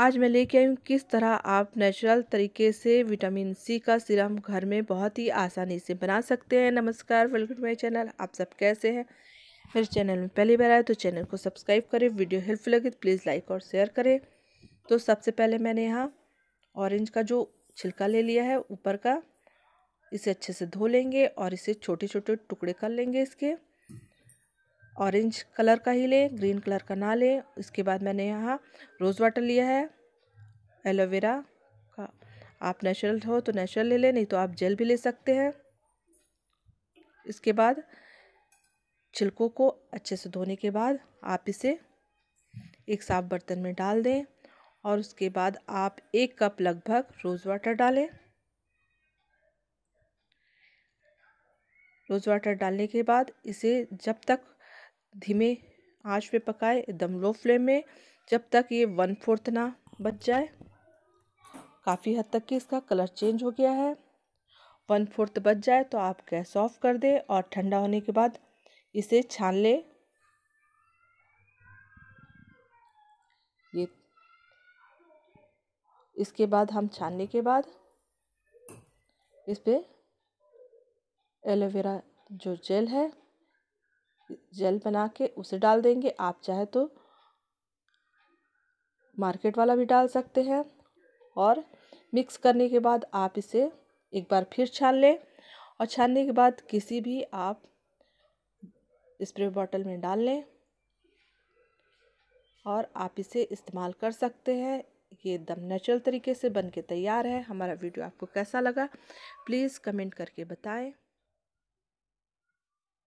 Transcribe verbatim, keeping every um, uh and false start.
आज मैं लेके आई हूँ किस तरह आप नेचुरल तरीके से विटामिन सी का सिरम घर में बहुत ही आसानी से बना सकते हैं। नमस्कार, वेलकम टू माई चैनल। आप सब कैसे हैं? मेरे चैनल में पहली बार आए तो चैनल को सब्सक्राइब करें। वीडियो हेल्पफुल लगे तो प्लीज़ लाइक और शेयर करें। तो सबसे पहले मैंने यहाँ ऑरेंज का जो छिलका ले लिया है ऊपर का, इसे अच्छे से धो लेंगे और इसे छोटे छोटे टुकड़े कर लेंगे। इसके ऑरेंज कलर का ही लें, ग्रीन कलर का ना लें। इसके बाद मैंने यहाँ रोज़ वाटर लिया है, एलोवेरा का। आप नेचुरल हो तो नेचुरल ले लें, नहीं तो आप जेल भी ले सकते हैं। इसके बाद छिलकों को अच्छे से धोने के बाद आप इसे एक साफ बर्तन में डाल दें और उसके बाद आप एक कप लगभग रोज़ वाटर डालें। रोज़ वाटर डालने के बाद इसे जब तक धीमे आंच पे पकाएं, एकदम लो फ्लेम में, जब तक ये वन फोर्थ ना बच जाए। काफ़ी हद तक कि इसका कलर चेंज हो गया है। वन फोर्थ बच जाए तो आप गैस ऑफ कर दें और ठंडा होने के बाद इसे छान लें। ये इसके बाद हम छानने के बाद इस पर एलोवेरा जो जेल है, जेल बना के उसे डाल देंगे। आप चाहे तो मार्केट वाला भी डाल सकते हैं। और मिक्स करने के बाद आप इसे एक बार फिर छान लें और छानने के बाद किसी भी आप स्प्रे बॉटल में डाल लें और आप इसे इस्तेमाल कर सकते हैं। ये एकदम नेचुरल तरीके से बन के तैयार है। हमारा वीडियो आपको कैसा लगा प्लीज़ कमेंट करके बताएं।